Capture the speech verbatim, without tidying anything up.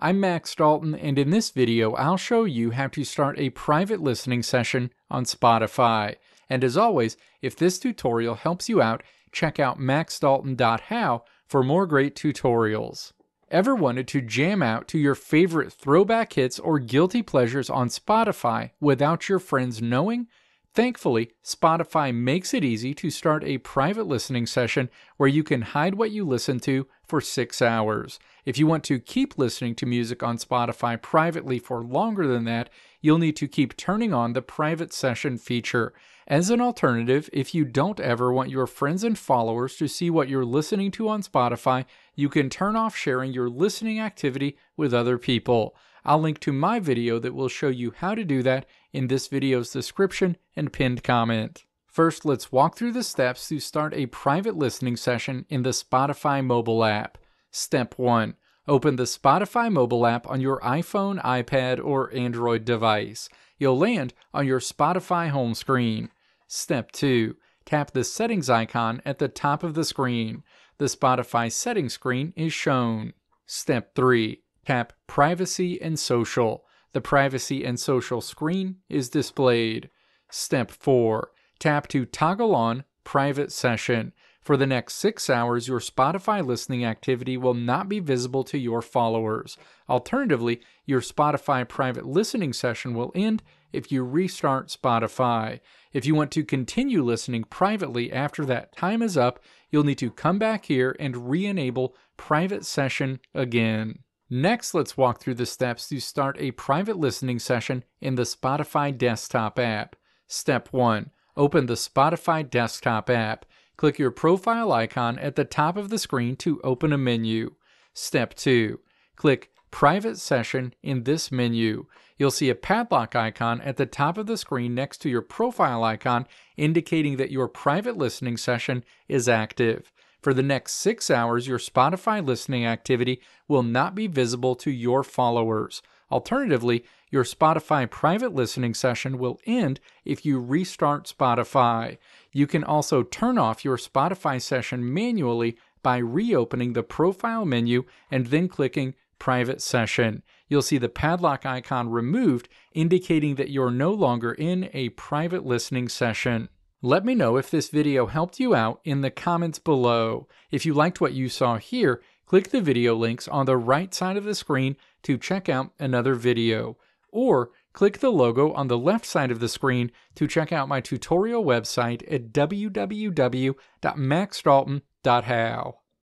I'm Max Dalton, and in this video I'll show you how to start a private listening session on Spotify. And as always, if this tutorial helps you out, check out max dalton dot how for more great tutorials. Ever wanted to jam out to your favorite throwback hits or guilty pleasures on Spotify without your friends knowing? Thankfully, Spotify makes it easy to start a private listening session where you can hide what you listen to for six hours. If you want to keep listening to music on Spotify privately for longer than that, you'll need to keep turning on the private session feature. As an alternative, if you don't ever want your friends and followers to see what you're listening to on Spotify, you can turn off sharing your listening activity with other people. I'll link to my video that will show you how to do that in this video's description and pinned comment. First, let's walk through the steps to start a private listening session in the Spotify mobile app. Step one. Open the Spotify mobile app on your iPhone, iPad, or Android device. You'll land on your Spotify home screen. Step two. Tap the settings icon at the top of the screen. The Spotify settings screen is shown. Step three. Tap Privacy and Social. The Privacy and Social screen is displayed. Step four. Tap to toggle on Private Session. For the next six hours, your Spotify listening activity will not be visible to your followers. Alternatively, your Spotify private listening session will end if you restart Spotify. If you want to continue listening privately after that time is up, you'll need to come back here and re-enable Private Session again. Next, let's walk through the steps to start a private listening session in the Spotify desktop app. Step one. Open the Spotify desktop app. Click your profile icon at the top of the screen to open a menu. Step two. Click Private Session in this menu. You'll see a padlock icon at the top of the screen next to your profile icon, indicating that your private listening session is active. For the next six hours, your Spotify listening activity will not be visible to your followers. Alternatively, your Spotify private listening session will end if you restart Spotify. You can also turn off your Spotify session manually by reopening the profile menu and then clicking Private Session. You'll see the padlock icon removed, indicating that you're no longer in a private listening session. Let me know if this video helped you out in the comments below. If you liked what you saw here, click the video links on the right side of the screen to check out another video, or click the logo on the left side of the screen to check out my tutorial website at w w w dot max dalton dot how.